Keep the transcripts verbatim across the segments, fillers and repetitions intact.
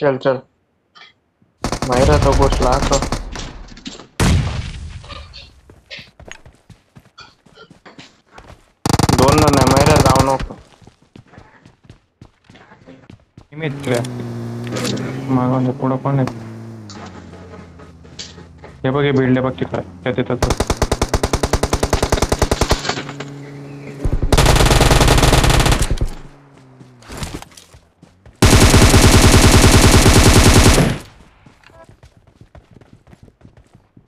चल चल मायरा तो कुछ ला तो दोनों ने मायरा डाउन हो मित्र मागों ने पूरा पाने ये बगे बिल्डे बग कितना कहते तब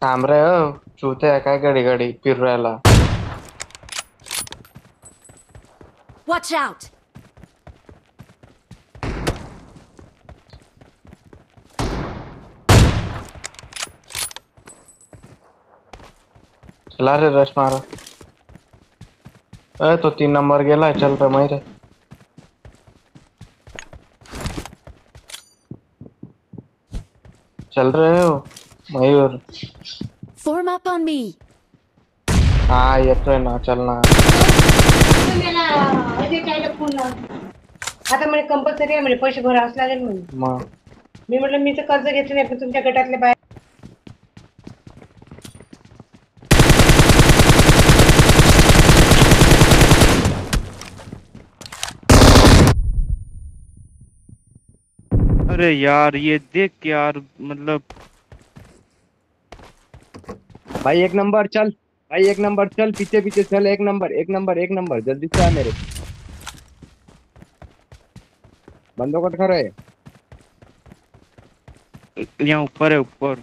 थांब रे हो चूते काय गडी गडी पिररायला वॉच आउट चला रे रश मारा ए तो तीन नंबर गेला चल रे मायरे चल रे हो मयूर form up on me हां ये तो ना चलना मैं ना अरे काय लपून ना आता मला कंपल्सरी आहे मला पैसे भरावच लागेल म्हणून मी म्हटलं मी तर कर्ज घेतले नाही पण तुमच्या गटातले बाय अरे यार ये देख यार मतलब भाई एक नंबर चल भाई एक नंबर चल पीछे पीछे चल एक नंबर एक नंबर एक नंबर जल्दी से आ मेरे बंदों कट कर रहे यहाँ ऊपर है ऊपर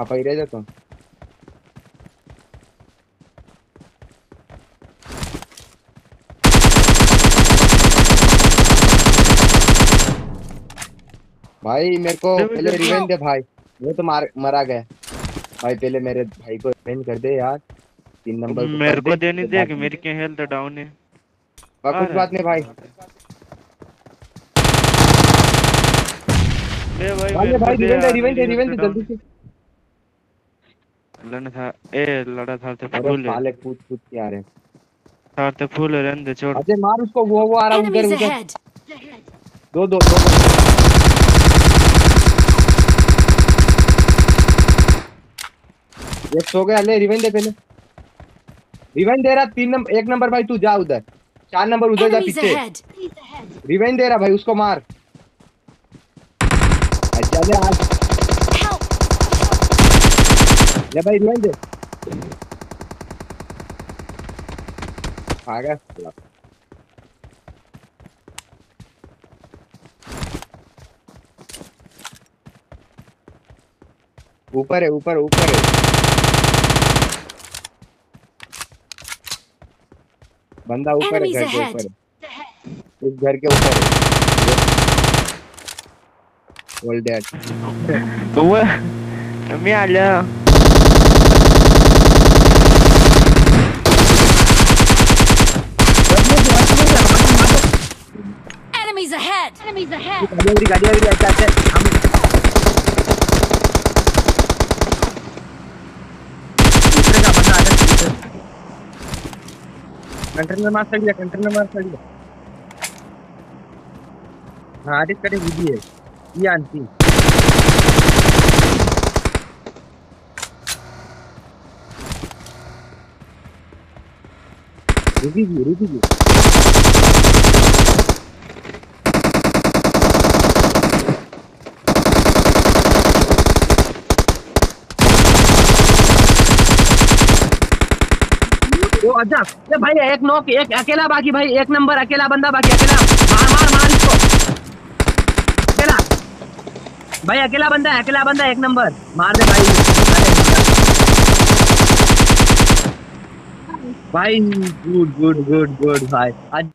आप आई रह जाता हूँ भाई मेरे को पहले रिवेंज दे भाई वो तो मार, मरा गया भाई पहले मेरे भाई को रिवेंज कर दे यार तीन नंबर मेरे को देने दे कि मेरी क्या हेल्थ डाउन है कुछ बात नहीं भाई ले भाई भाई रिवेंज दे रिवेंज दे रिवेंज जल्दी से लड़ना था ए लड़ा था तो फूल साले कूद कूद के आ रहे था तो फूल रन दे छोड़ अरे मार उसको वो वो आ रहा उधर उधर दो दो दो एक सो गया ले रिवेंज दे पहले रिवेंज दे रहा तीन नंबर एक नंबर भाई तू जा उधर चार नंबर उधर जा पीछे रिवेंज दे रहा भाई उसको मार अच्छा ले आज ले भाई रिवेंज दे आ गया ऊपर है ऊपर ऊपर है बंदा ऊपर है घर के ऊपर इस घर के ऊपर ऑल डेड तो वो मैं आ गया enemies ahead enemies ahead गाड़ी गाड़ी गाड़ी आते हम दूसरे का बंदा आ रहा है कंटेनर मार सकते कंटेनर मार सकते हां आदित करे हुई है ये आंटी रुकी जी रुकी जी अच्छा ये भाई एक नॉक एक अकेला बाकी भाई एक नंबर अकेला बंदा बाकी अकेला मार मार मार इसको अकेला भाई अकेला बंदा है अकेला बंदा एक नंबर मार दे भाई भाई गुड गुड गुड गुड भाई आज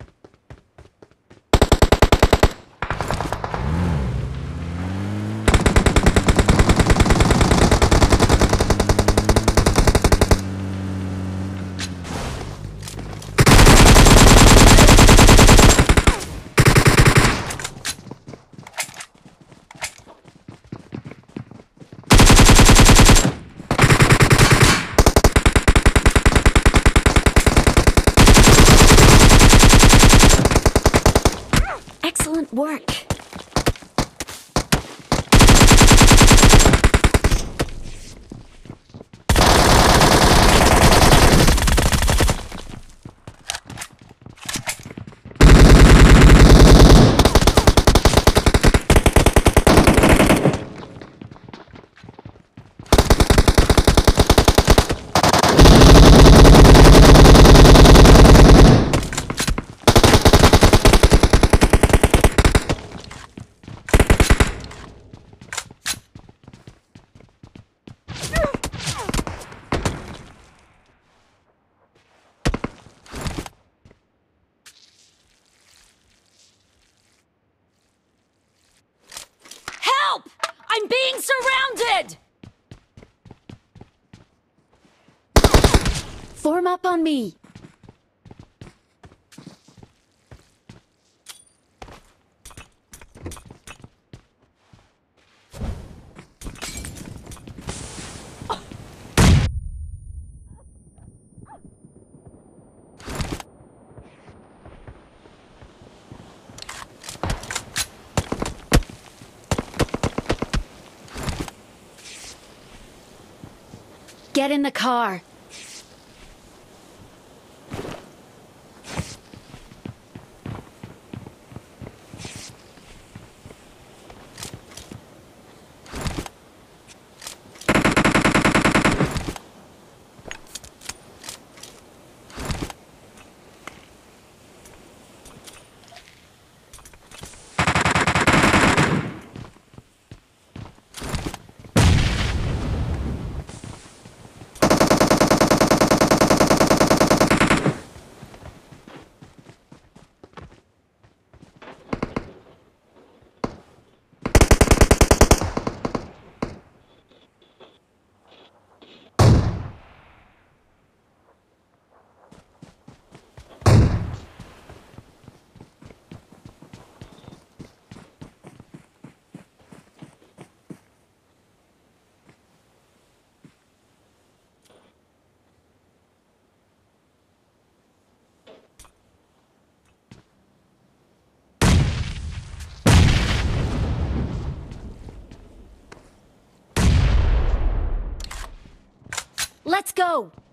Form up on me! Get in the car. Let's go!